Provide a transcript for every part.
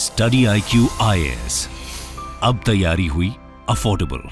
StudyIQ IAS, अब तैयारी हुई अफोर्डेबल।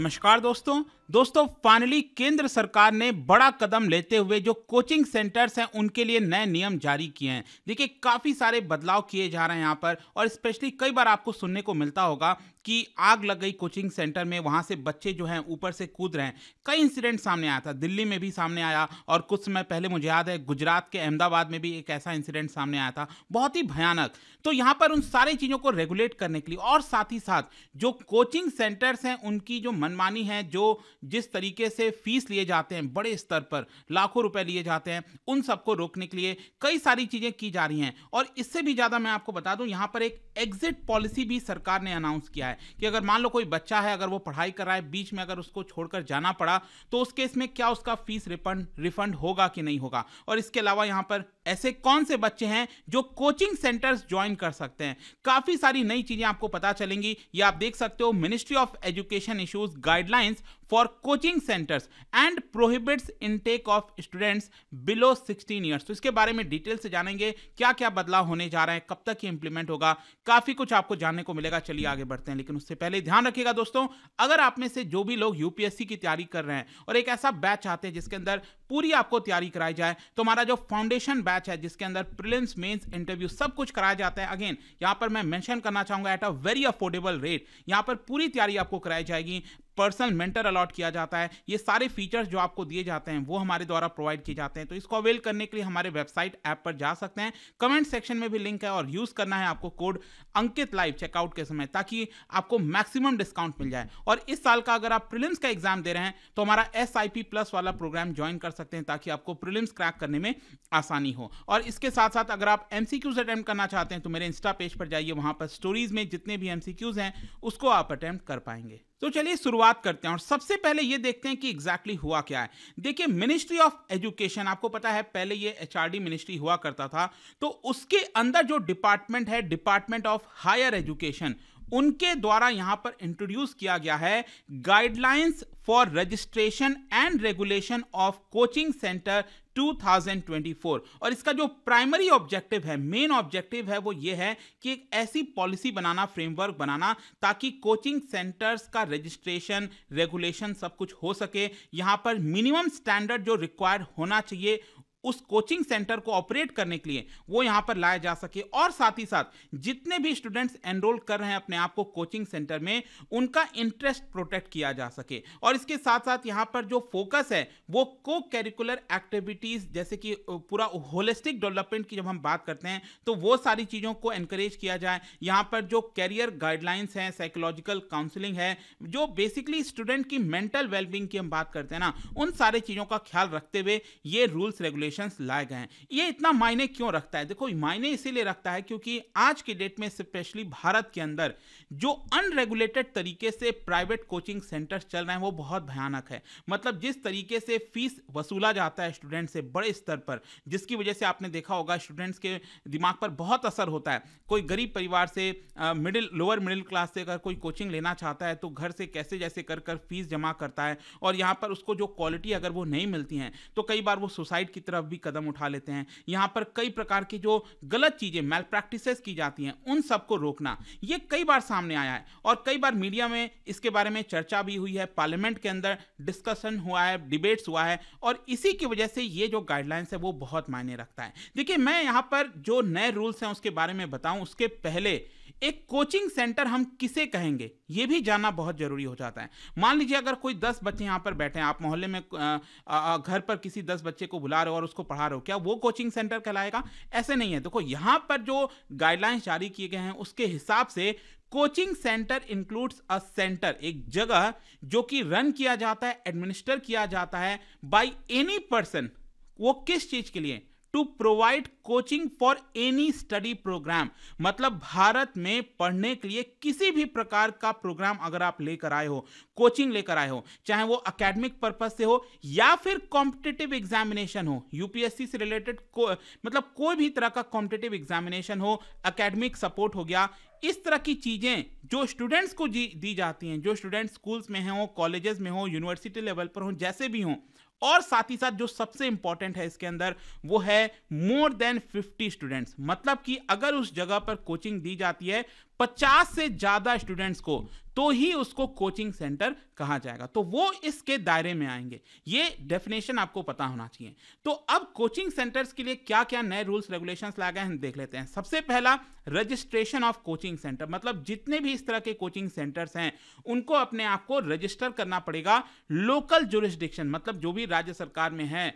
नमस्कार दोस्तों, फाइनली केंद्र सरकार ने बड़ा कदम लेते हुए जो कोचिंग सेंटर्स हैं उनके लिए नए नियम जारी किए हैं। देखिए, काफ़ी सारे बदलाव किए जा रहे हैं यहाँ पर, और स्पेशली कई बार आपको सुनने को मिलता होगा कि आग लग गई कोचिंग सेंटर में, वहाँ से बच्चे जो हैं ऊपर से कूद रहे हैं। कई इंसिडेंट सामने आया था, दिल्ली में भी सामने आया, और कुछ समय पहले मुझे याद है गुजरात के अहमदाबाद में भी एक ऐसा इंसिडेंट सामने आया था, बहुत ही भयानक। तो यहाँ पर उन सारी चीज़ों को रेगुलेट करने के लिए और साथ ही साथ जो कोचिंग सेंटर्स हैं उनकी जो मनमानी है, जो जिस तरीके से फीस लिए जाते हैं बड़े स्तर पर, लाखों रुपए लिए जाते हैं, उन सबको रोकने के लिए कई सारी चीज़ें की जा रही हैं। और इससे भी ज़्यादा मैं आपको बता दूं, यहाँ पर एक एग्जिट पॉलिसी भी सरकार ने अनाउंस किया है कि अगर मान लो कोई बच्चा है, अगर वो पढ़ाई कर रहा है, बीच में अगर उसको छोड़कर जाना पड़ा तो उस केस में क्या उसका फीस रिफंड होगा कि नहीं होगा। और इसके अलावा यहाँ पर ऐसे कौन से बच्चे हैं जो कोचिंग सेंटर्स ज्वाइन कर सकते हैं, काफ़ी सारी नई चीज़ें आपको पता चलेंगी। ये आप देख सकते हो, ministry of education issues guidelines for coaching centres and prohibits intake of students below 16 years. तो इसके बारे में डिटेल से जानेंगे क्या क्या बदलाव होने जा रहे हैं, कब तक ये इंप्लीमेंट होगा, काफ़ी कुछ आपको जानने को मिलेगा। चलिए आगे बढ़ते हैं, लेकिन उससे पहले ध्यान रखिएगा दोस्तों, अगर आप में से जो भी लोग यूपीएससी की तैयारी कर रहे हैं और एक ऐसा बैच चाहते हैं जिसके अंदर पूरी आपको तैयारी कराई जाए, तो हमारा जो फाउंडेशन बैच है जिसके अंदर प्रीलिम्स, मेंस, इंटरव्यू सब कुछ कराया जाता है। अगेन यहां पर मैं मेंशन करना चाहूंगा, at a very affordable rate यहां पर पूरी तैयारी आपको कराई जाएगी, पर्सनल मेंटर अलॉट किया जाता है, ये सारे फीचर्स जो आपको दिए जाते हैं वो हमारे द्वारा प्रोवाइड किए जाते हैं। तो इसको अवेल करने के लिए हमारे वेबसाइट ऐप पर जा सकते हैं, कमेंट सेक्शन में भी लिंक है, और यूज़ करना है आपको कोड अंकित लाइव चेकआउट के समय, ताकि आपको मैक्सिमम डिस्काउंट मिल जाए। और इस साल का अगर आप प्रीलिम्स का एग्जाम दे रहे हैं तो हमारा SIP+ वाला प्रोग्राम ज्वाइन कर सकते हैं, ताकि आपको प्रीलिम्स क्रैक करने में आसानी हो। और इसके साथ साथ अगर आप MCQs अटेम्प्ट करना चाहते हैं तो मेरे इंस्टा पेज पर जाइए, वहाँ पर स्टोरीज में जितने भी MCQs हैं उसको आप अटेम्प्ट कर पाएंगे। तो चलिए शुरुआत करते हैं, और सबसे पहले ये देखते हैं कि एग्जैक्टली हुआ क्या है। देखिए, मिनिस्ट्री ऑफ एजुकेशन, आपको पता है पहले ये HRD मिनिस्ट्री हुआ करता था, तो उसके अंदर जो डिपार्टमेंट है, डिपार्टमेंट ऑफ हायर एजुकेशन, उनके द्वारा यहां पर इंट्रोड्यूस किया गया है guidelines for registration and regulation of coaching centre 2024। और इसका जो प्राइमरी ऑब्जेक्टिव है, मेन ऑब्जेक्टिव है, वो ये है कि एक ऐसी पॉलिसी बनाना, फ्रेमवर्क बनाना, ताकि कोचिंग सेंटर्स का रजिस्ट्रेशन, रेगुलेशन सब कुछ हो सके। यहाँ पर मिनिमम स्टैंडर्ड जो रिक्वायर्ड होना चाहिए उस कोचिंग सेंटर को ऑपरेट करने के लिए, वो यहाँ पर लाया जा सके। और साथ ही साथ जितने भी स्टूडेंट्स एनरोल कर रहे हैं अपने आप को कोचिंग सेंटर में, उनका इंटरेस्ट प्रोटेक्ट किया जा सके। और इसके साथ साथ यहाँ पर जो फोकस है वो को कैरिकुलर एक्टिविटीज़, जैसे कि पूरा होलिस्टिक डेवलपमेंट की जब हम बात करते हैं तो वो सारी चीज़ों को एनकरेज किया जाए। यहाँ पर जो कैरियर गाइडलाइंस हैं, साइकोलॉजिकल काउंसलिंग है, जो बेसिकली स्टूडेंट की मेंटल वेलबींग की हम बात करते हैं ना, उन सारे चीज़ों का ख्याल रखते हुए ये रूल्स रेगुलेशन लाए गए हैं। ये इतना मायने क्यों रखता है? देखो, मायने इसीलिए रखता है क्योंकि आज की डेट में स्पेशली भारत के अंदर जो अनरेगुलेटेड तरीके से प्राइवेट कोचिंग सेंटर्स चल रहे हैं वो बहुत भयानक है। मतलब जिस तरीके से फीस वसूला जाता है स्टूडेंट से बड़े स्तर पर, जिसकी वजह से आपने देखा होगा स्टूडेंट्स के दिमाग पर बहुत असर होता है। कोई गरीब परिवार से, लोअर मिडिल क्लास से अगर कोई कोचिंग लेना चाहता है तो घर से कैसे जैसे कर फीस जमा करता है, और यहाँ पर उसको जो क्वालिटी अगर वो नहीं मिलती है तो कई बार वो सुसाइड की तरफ भी कदम उठा लेते हैं। यहां पर कई प्रकार की जो गलत चीजें, मैल प्रैक्टिसेस की जाती हैं, उन सबको रोकना, ये कई बार सामने आया है, और कई बार मीडिया में इसके बारे में चर्चा भी हुई है, पार्लियामेंट के अंदर डिस्कशन हुआ है, डिबेट्स हुआ है, और इसी की वजह से ये जो गाइडलाइंस है वो बहुत मायने रखता है। देखिए, मैं यहां पर जो नए रूल्स हैं उसके बारे में बताऊं, उसके पहले एक कोचिंग सेंटर हम किसे कहेंगे ये भी जानना बहुत ज़रूरी हो जाता है। मान लीजिए अगर कोई 10 बच्चे यहाँ पर बैठे हैं, आप मोहल्ले में घर पर किसी 10 बच्चे को बुला रहे हो और उसको पढ़ा रहे हो, क्या वो कोचिंग सेंटर कहलाएगा? ऐसे नहीं है। देखो, यहाँ पर जो गाइडलाइंस जारी किए गए हैं उसके हिसाब से coaching centre includes a centre, एक जगह जो कि रन किया जाता है, एडमिनिस्टर किया जाता है बाई एनी पर्सन, वो किस चीज़ के लिए? To provide coaching for any study programme. मतलब भारत में पढ़ने के लिए किसी भी प्रकार का प्रोग्राम अगर आप लेकर आए हो, कोचिंग लेकर आए हो, चाहे वो अकेडमिक पर्पज से हो या फिर कॉम्पिटिटिव एग्जामिनेशन हो, यूपीएससी से रिलेटेड मतलब कोई भी तरह का कॉम्पिटिटिव एग्जामिनेशन हो, अकेडमिक सपोर्ट हो गया, इस तरह की चीज़ें जो स्टूडेंट्स को दी जाती हैं, जो स्टूडेंट्स स्कूल्स में हों, कॉलेजेस में हों, यूनिवर्सिटी लेवल पर हों, जैसे भी हों, और साथ ही साथ जो सबसे इंपॉर्टेंट है इसके अंदर वो है मोर देन 50 स्टूडेंट्स, मतलब कि अगर उस जगह पर कोचिंग दी जाती है 50 से ज्यादा स्टूडेंट्स को तो ही उसको कोचिंग सेंटर कहा जाएगा, तो वो इसके दायरे में आएंगे। ये डेफिनेशन आपको पता होना चाहिए। तो अब कोचिंग सेंटर्स के लिए क्या क्या नए रूल्स रेगुलेशंस लाए गए हैं देख लेते हैं। सबसे पहला रजिस्ट्रेशन ऑफ कोचिंग सेंटर, मतलब जितने भी इस तरह के कोचिंग सेंटर्स हैं उनको अपने आप को रजिस्टर करना पड़ेगा लोकल ज्यूरिसडिक्शन, मतलब जो भी राज्य सरकार में है,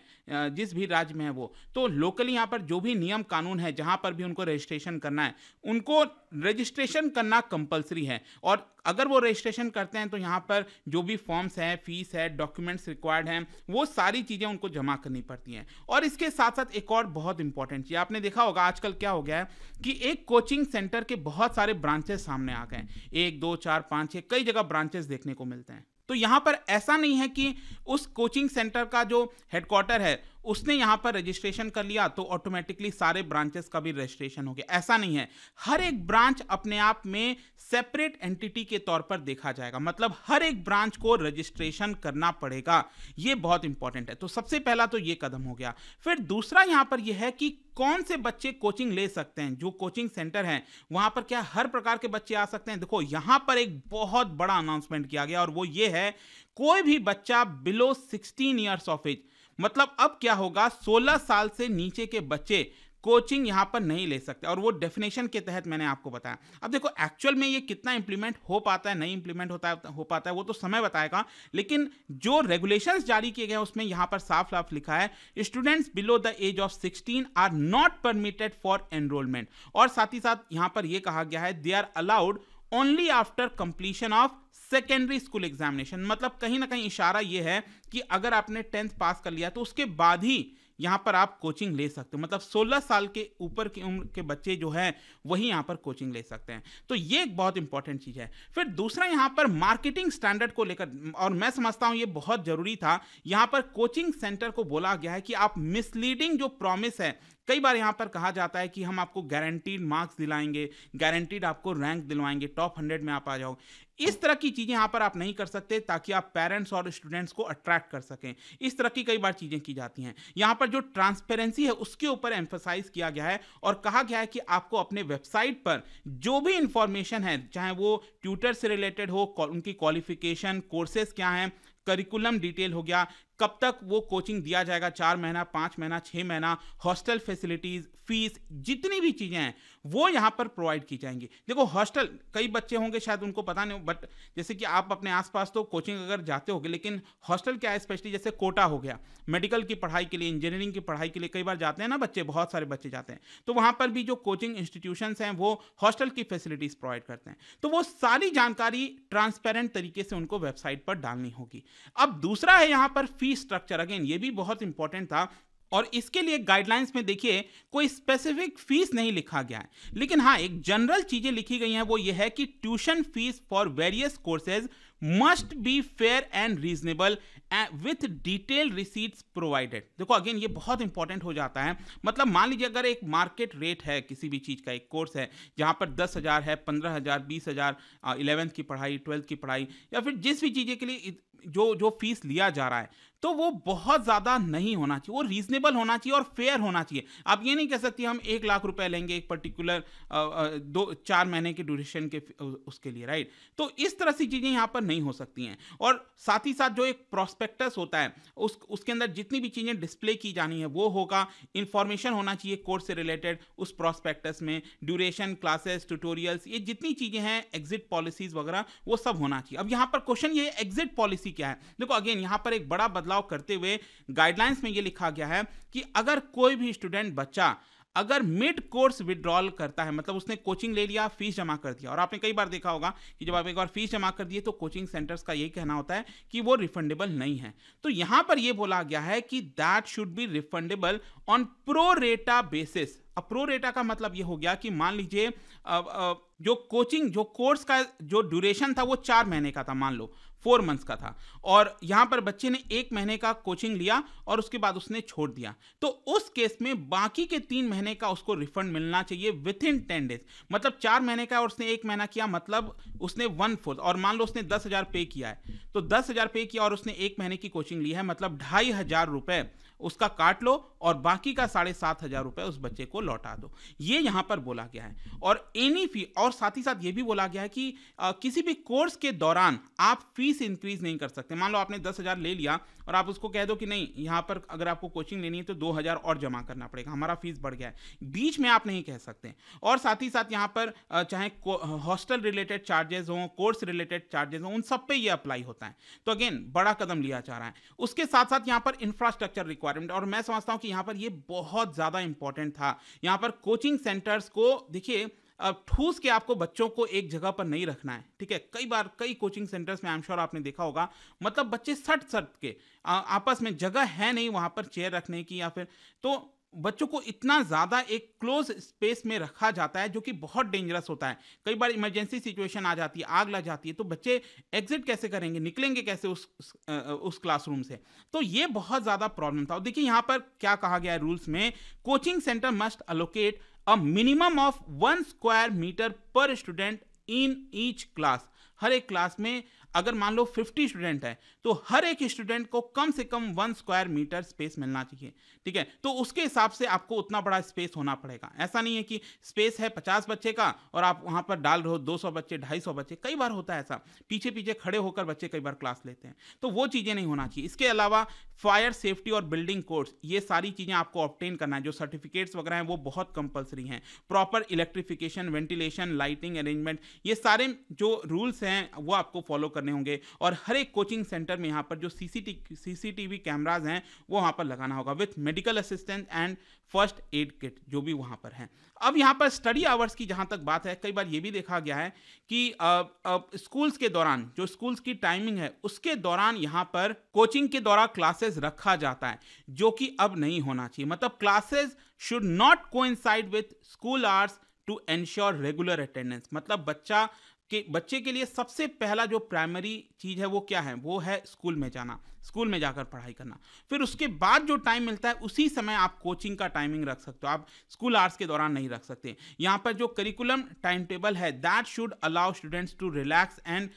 जिस भी राज्य में है वो, तो लोकली यहाँ पर जो भी नियम कानून है जहाँ पर भी उनको रजिस्ट्रेशन करना है उनको रजिस्ट्रेशन करना कंपलसरी है। और अगर वो रजिस्ट्रेशन करते हैं तो यहाँ पर जो भी फॉर्म्स हैं, फीस है, डॉक्यूमेंट्स रिक्वायर्ड हैं, वो सारी चीज़ें उनको जमा करनी पड़ती हैं। और इसके साथ साथ एक और बहुत इंपॉर्टेंट चीज़ आपने देखा होगा आजकल क्या हो गया है कि एक कोचिंग सेंटर के बहुत सारे ब्रांचेस सामने आ गए हैं, 1, 2, 4, 5, 6 कई जगह ब्रांचेस देखने को मिलते हैं। तो यहाँ पर ऐसा नहीं है कि उस कोचिंग सेंटर का जो हेडक्वार्टर है उसने यहाँ पर रजिस्ट्रेशन कर लिया तो ऑटोमेटिकली सारे ब्रांचेस का भी रजिस्ट्रेशन हो गया, ऐसा नहीं है। हर एक ब्रांच अपने आप में सेपरेट एंटिटी के तौर पर देखा जाएगा, मतलब हर एक ब्रांच को रजिस्ट्रेशन करना पड़ेगा, ये बहुत इंपॉर्टेंट है। तो सबसे पहला तो ये कदम हो गया। फिर दूसरा यहाँ पर यह है कि कौन से बच्चे कोचिंग ले सकते हैं, जो कोचिंग सेंटर हैं वहाँ पर क्या हर प्रकार के बच्चे आ सकते हैं। देखो यहाँ पर एक बहुत बड़ा अनाउंसमेंट किया गया और वो ये है कोई भी बच्चा बिलो 16 ईयर्स ऑफ एज, मतलब अब क्या होगा 16 साल से नीचे के बच्चे कोचिंग यहाँ पर नहीं ले सकते, और वो डेफिनेशन के तहत मैंने आपको बताया। अब देखो एक्चुअल में ये कितना इंप्लीमेंट हो पाता है, नहीं इंप्लीमेंट हो पाता है वो तो समय बताएगा, लेकिन जो रेगुलेशंस जारी किए गए हैं उसमें यहाँ पर साफ साफ लिखा है students below the age of 16 are not permitted for enrolment, और साथ ही साथ यहाँ पर यह कहा गया है they are allowed only after completion of secondary school examination, मतलब कहीं ना कहीं इशारा यह है कि अगर आपने 10th पास कर लिया तो उसके बाद ही यहाँ पर आप कोचिंग ले सकते हो, मतलब 16 साल के ऊपर की उम्र के बच्चे जो हैं वही यहाँ पर कोचिंग ले सकते हैं। तो ये एक बहुत इंपॉर्टेंट चीज़ है। फिर दूसरा यहाँ पर मार्केटिंग स्टैंडर्ड को लेकर, और मैं समझता हूँ ये बहुत ज़रूरी था, यहाँ पर कोचिंग सेंटर को बोला गया है कि आप मिसलीडिंग जो प्रॉमिस है, कई बार यहाँ पर कहा जाता है कि हम आपको गारंटीड मार्क्स दिलाएंगे, गारंटीड आपको रैंक दिलवाएंगे, टॉप 100 में आप आ जाओगे, इस तरह की चीज़ें यहाँ पर आप नहीं कर सकते ताकि आप पेरेंट्स और स्टूडेंट्स को अट्रैक्ट कर सकें, इस तरह की कई बार चीज़ें की जाती हैं। यहाँ पर जो ट्रांसपेरेंसी है उसके ऊपर एम्फसाइज किया गया है और कहा गया है कि आपको अपने वेबसाइट पर जो भी इंफॉर्मेशन है, चाहे वो ट्यूटर से रिलेटेड हो, उनकी क्वालिफिकेशन, कोर्सेज क्या हैं, करिकुलम डिटेल हो गया, कब तक वो कोचिंग दिया जाएगा, 4 महीना, 5 महीना, 6 महीना, हॉस्टल फैसिलिटीज़, फीस, जितनी भी चीज़ें हैं वो यहाँ पर प्रोवाइड की जाएंगी। देखो हॉस्टल, कई बच्चे होंगे शायद उनको पता नहीं, बट जैसे कि आप अपने आसपास तो कोचिंग अगर जाते होगे, लेकिन हॉस्टल क्या है, स्पेशली जैसे कोटा हो गया, मेडिकल की पढ़ाई के लिए, इंजीनियरिंग की पढ़ाई के लिए कई बार जाते हैं ना बच्चे, बहुत सारे बच्चे जाते हैं, तो वहाँ पर भी जो कोचिंग इंस्टीट्यूशंस हैं वो हॉस्टल की फैसिलिटीज़ प्रोवाइड करते हैं। तो वो सारी जानकारी ट्रांसपेरेंट तरीके से उनको वेबसाइट पर डालनी होगी। अब दूसरा है यहाँ पर फी स्ट्रक्चर, अगेन ये भी बहुत इंपॉर्टेंट था और इसके लिए गाइडलाइंस में देखिए कोई स्पेसिफिक फीस नहीं लिखा गया है, लेकिन हाँ एक जनरल चीजें लिखी गई हैं, वो ये है कि tuition fees for various courses must be fair and reasonable with detail receipts provided. देखो अगेन ये बहुत इंपॉर्टेंट हो जाता है, मतलब मान लीजिए अगर एक मार्केट रेट है किसी भी चीज़ का, एक कोर्स है जहाँ पर 10,000 है, 15,000, 20,000, 11th की पढ़ाई, 12th की पढ़ाई, या फिर जिस भी चीज़ें के लिए जो फीस लिया जा रहा है, तो वो बहुत ज़्यादा नहीं होना चाहिए, वो रीजनेबल होना चाहिए और फेयर होना चाहिए। आप ये नहीं कह सकते हम 1 लाख रुपए लेंगे एक पर्टिकुलर 4 महीने के ड्यूरेशन के उसके लिए, राइट। तो इस तरह सी चीज़ें यहाँ पर नहीं हो सकती हैं। और साथ ही साथ जो एक प्रोस्पेक्टस होता है उसके अंदर जितनी भी चीज़ें डिस्प्ले की जानी है वो होगा, इंफॉर्मेशन होना चाहिए कोर्स से रिलेटेड उस प्रोस्पेक्टस में, ड्यूरेशन, क्लासेस, ट्यूटोरियल्स, ये जितनी चीज़ें हैं, एग्जिट पॉलिसीज वगैरह, वो सब होना चाहिए। अब यहाँ पर क्वेश्चन ये एग्जिट पॉलिसी क्या है, देखो अगेन यहाँ पर एक बड़ा बदलाव करते हुए गाइडलाइंस में ये लिखा गया है कि अगर कोई भी स्टूडेंट बच्चा अगर मिड कोर्स विड्रॉल करता है, मतलब उसने कोचिंग ले लिया, फीस जमा कर दिया, और आपने कई बार देखा होगा कि जब आप एक बार फीस जमा कर दिए तो कोचिंग सेंटर्स का यही कहना होता है कि वो रिफंडेबल नहीं है, तो यहाँ पर ये बोला गया है कि that should be refundable on pro rata basis pro rata का मतलब ये हो गया कि मान लीजिए जो कोचिंग जो कोर्स का जो ड्यूरेशन था वो 4 महीने का था, मान लो 4 मंथ्स का था, और यहाँ पर बच्चे ने 1 महीने का कोचिंग लिया और उसके बाद उसने छोड़ दिया, तो उस केस में बाकी के 3 महीने का उसको रिफंड मिलना चाहिए विथ इन 10 डेज। मतलब 4 महीने का और उसने 1 महीना किया, मतलब उसने 1/4, और मान लो उसने 10,000 पे किया है, तो 10,000 पे किया और उसने 1 महीने की कोचिंग ली है, मतलब 2,500 रुपये उसका काट लो और बाकी का 7,500 रुपये उस बच्चे को लौटा दो, ये यहाँ पर बोला गया है। और एनी फी, और साथ ही साथ ये भी बोला गया है कि किसी भी कोर्स के दौरान आप फीस इंक्रीज नहीं कर सकते। मान लो आपने 10,000 ले लिया और आप उसको कह दो कि नहीं, यहाँ पर अगर आपको कोचिंग लेनी है तो 2,000 और जमा करना पड़ेगा, हमारा फीस बढ़ गया है, बीच में आप नहीं कह सकते। और साथ ही साथ यहाँ पर चाहे हॉस्टल रिलेटेड चार्जेस हों, कोर्स रिलेटेड चार्जेस हों, उन सब पे ये अप्लाई होता है। तो अगेन बड़ा कदम लिया जा रहा है। उसके साथ साथ यहाँ पर इंफ्रास्ट्रक्चर रिक्वायरमेंट, और मैं समझता हूँ कि यहाँ पर ये बहुत ज़्यादा इंपॉर्टेंट था। यहाँ पर कोचिंग सेंटर्स को देखिए, अब ठूस के आपको बच्चों को एक जगह पर नहीं रखना है, ठीक है। कई बार कई कोचिंग सेंटर्स में आई एम श्योर आपने देखा होगा, मतलब बच्चे सट के आपस में जगह है नहीं वहाँ पर चेयर रखने की, या फिर तो बच्चों को इतना ज़्यादा एक क्लोज स्पेस में रखा जाता है, जो कि बहुत डेंजरस होता है। कई बार इमरजेंसी सिचुएशन आ जाती है, आग लग जाती है, तो बच्चे एग्जिट कैसे करेंगे, निकलेंगे कैसे उस क्लासरूम से, तो ये बहुत ज़्यादा प्रॉब्लम था। और देखिए यहाँ पर क्या कहा गया है रूल्स में, coaching centre must allocate a minimum of 1 square metre per student in each class. हर एक क्लास में अगर मान लो 50 स्टूडेंट है तो हर एक स्टूडेंट को कम से कम 1 स्क्वायर मीटर स्पेस मिलना चाहिए, ठीक है। तो उसके हिसाब से आपको उतना बड़ा स्पेस होना पड़ेगा। ऐसा नहीं है कि स्पेस है 50 बच्चे का और आप वहाँ पर डाल रहे हो 200 बच्चे, 250 बच्चे, कई बार होता है ऐसा, पीछे पीछे खड़े होकर बच्चे कई बार क्लास लेते हैं, तो वो चीज़ें नहीं होना चाहिए। इसके अलावा फायर सेफ्टी और बिल्डिंग कोड्स, ये सारी चीज़ें आपको ऑब्टेन करना है, जो सर्टिफिकेट्स वगैरह हैं वो बहुत कंपल्सरी हैं। Proper electrification, ventilation, lighting arrangement, ये सारे जो रूल्स हैं वो आपको फॉलो करने होंगे। और हर एक कोचिंग सेंटर में यहाँ पर जो सीसीटीवी कैमराज हैं वो वहाँ पर लगाना होगा, with medical assistant and first aid kit जो भी वहाँ पर है। अब यहाँ पर स्टडी आवर्स की जहाँ तक बात है, कई बार ये भी देखा गया है कि स्कूल्स के दौरान, जो स्कूल्स की टाइमिंग है उसके दौरान यहाँ पर कोचिंग के दौरान क्लासेस रखा जाता है, जो कि अब नहीं होना चाहिए। मतलब classes should not coincide with school hours to ensure regular attendance. मतलब बच्चे के लिए सबसे पहला जो प्राइमरी चीज़ है वो क्या है, वो है स्कूल में जाना, स्कूल में जाकर पढ़ाई करना, फिर उसके बाद जो टाइम मिलता है उसी समय आप कोचिंग का टाइमिंग रख सकते हो, आप स्कूल आवर्स के दौरान नहीं रख सकते। यहाँ पर जो करिकुलम टाइम टेबल है, that should allow students to relax and,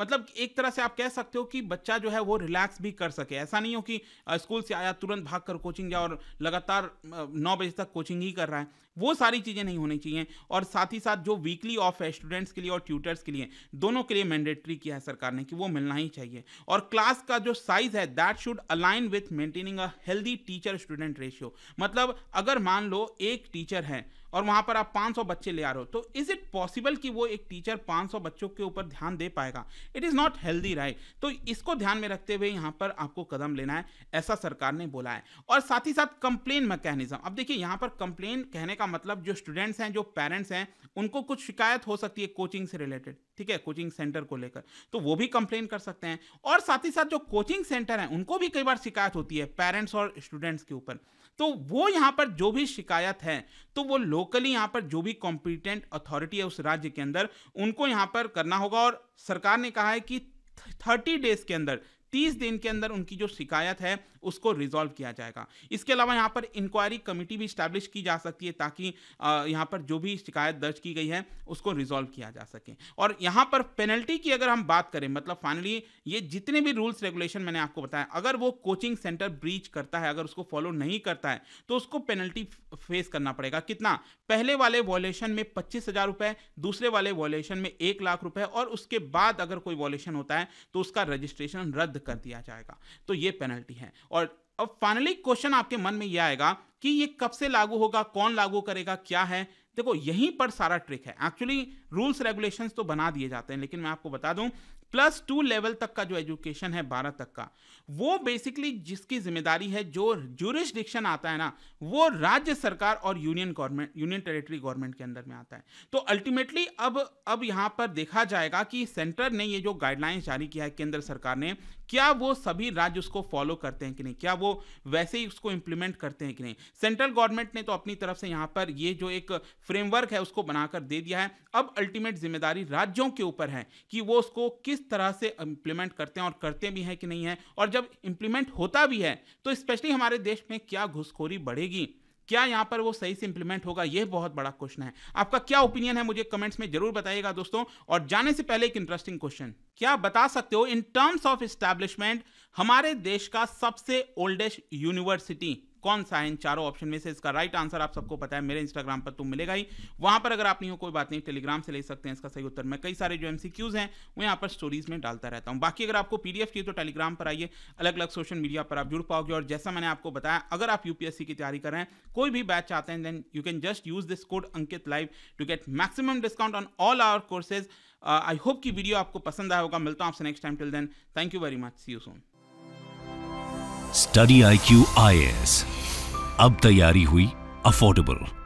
मतलब एक तरह से आप कह सकते हो कि बच्चा जो है वो रिलैक्स भी कर सके। ऐसा नहीं हो कि स्कूल से आया तुरंत भाग कर कोचिंग गया और लगातार 9 बजे तक कोचिंग ही कर रहा है, वो सारी चीज़ें नहीं होनी चाहिए। और साथ ही साथ जो वीकली ऑफ है स्टूडेंट्स के लिए और ट्यूटर्स के लिए, दोनों के लिए मैंडेटरी किया है सरकार ने कि वो मिलना ही चाहिए। और क्लास का जो साइज है, that should align with maintaining a healthy teacher student ratio. मतलब अगर मान लो एक टीचर है और वहाँ पर आप 500 बच्चे ले आ रहे हो, तो इज़ इट पॉसिबल कि वो एक टीचर 500 बच्चों के ऊपर ध्यान दे पाएगा? It is not healthy, right. तो इसको ध्यान में रखते हुए यहाँ पर आपको कदम लेना है, ऐसा सरकार ने बोला है। और साथ ही साथ कंप्लेन मैकेनिज्म, अब देखिए यहाँ पर कंप्लेन कहने का मतलब जो स्टूडेंट्स हैं, जो पेरेंट्स हैं, उनको कुछ शिकायत हो सकती है कोचिंग से रिलेटेड, ठीक है, कोचिंग सेंटर को लेकर, तो वो भी कंप्लेन कर सकते हैं। और साथ ही साथ जो कोचिंग सेंटर हैं उनको भी कई बार शिकायत होती है पेरेंट्स और स्टूडेंट्स के ऊपर, तो वो यहाँ पर जो भी शिकायत है तो वो लोकली यहाँ पर जो भी कॉम्पिटेंट अथॉरिटी है उस राज्य के अंदर उनको यहाँ पर करना होगा। और सरकार ने कहा है कि 30 डेज के अंदर, 30 दिन के अंदर उनकी जो शिकायत है उसको रिजॉल्व किया जाएगा। इसके अलावा यहाँ पर इंक्वायरी कमेटी भी स्टैब्लिश की जा सकती है ताकि यहाँ पर जो भी शिकायत दर्ज की गई है उसको रिजॉल्व किया जा सके। और यहाँ पर पेनल्टी की अगर हम बात करें, मतलब फाइनली ये जितने भी रूल्स रेगुलेशन मैंने आपको बताया, अगर वो कोचिंग सेंटर ब्रीच करता है, अगर उसको फॉलो नहीं करता है तो उसको पेनल्टी फेस करना पड़ेगा। कितना? पहले वाले वॉलेशन में 25,000 रुपये, दूसरे वाले वॉलेशन में 1 लाख रुपये, और उसके बाद अगर कोई वॉलेशन होता है तो उसका रजिस्ट्रेशन रद्द कर दिया जाएगा। तो ये पेनल्टी है। और अब फाइनली क्वेश्चन आपके मन में ये आएगा कि ये कब से लागू होगा, कौन लागू करेगा, क्या है? देखो यहीं पर सारा ट्रिक है। एक्चुअली रूल्स रेगुलेशंस तो बना दिए जाते हैं, लेकिन मैं आपको बता दूं +2 लेवल तक का जो एजुकेशन है भारत तक का, वो बेसिकली जिसकी जिम्मेदारी है, जो ज्यूरिसडिक्शन आता है ना, वो राज्य सरकार और union government, union territory government के अंदर में आता है। तो अल्टीमेटली अब यहाँ पर देखा जाएगा कि सेंटर ने ये जो गाइडलाइंस जारी किया है केंद्र सरकार ने, क्या वो सभी राज्य उसको फॉलो करते हैं कि नहीं, क्या वो वैसे ही उसको इम्प्लीमेंट करते हैं कि नहीं। सेंट्रल गवर्नमेंट ने तो अपनी तरफ से यहाँ पर ये जो एक फ्रेमवर्क है उसको बनाकर दे दिया है। अब अल्टीमेट जिम्मेदारी राज्यों के ऊपर है कि वो उसको किस तरह से इम्प्लीमेंट करते हैं और करते भी हैं कि नहीं है, और जब इम्प्लीमेंट होता भी है तो स्पेशली हमारे देश में क्या घुसखोरी बढ़ेगी, क्या यहाँ पर वो सही से इंप्लीमेंट होगा, यह बहुत बड़ा क्वेश्चन है। आपका क्या ओपिनियन है मुझे कमेंट्स में जरूर बताइएगा दोस्तों। और जाने से पहले एक इंटरेस्टिंग क्वेश्चन, क्या बता सकते हो इन टर्म्स ऑफ एस्टैब्लिशमेंट हमारे देश का सबसे ओल्डेस्ट यूनिवर्सिटी कौन सा है? इन चारों ऑप्शन में से इसका राइट आंसर आप सबको पता है, मेरे इंस्टाग्राम पर तुम मिलेगा ही, वहां पर अगर आप नहीं हो कोई बात नहीं, टेलीग्राम से ले सकते हैं इसका सही उत्तर। मैं कई सारे जो MCQs हैं वो यहाँ पर स्टोरीज में डालता रहता हूँ। बाकी अगर आपको PDF चाहिए तो टेलीग्राम पर आइए, अलग अलग सोशल मीडिया पर आप जुड़ पाओगे। और जैसा मैंने आपको बताया, अगर आप UPSC की तैयारी कर रहे हैं, कोई भी बैच आते हैं, then you can just use this code Ankit live to get maximum discount on all our courses. I hope कि वीडियो आपको पसंद आया होगा। मिलता हूँ आपसे next time, till then thank you very much, see you soon. StudyIQ IAS, अब तैयारी हुई अफोर्डेबल।